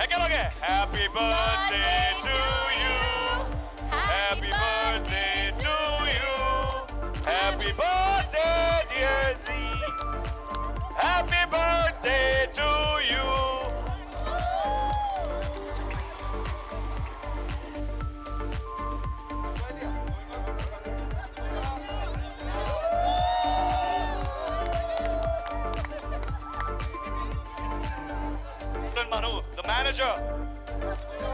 애견하게 Happy birthday to you. Happy birthday to you. Happy birthday dear Z. Happy birthday to you. Manu, the manager.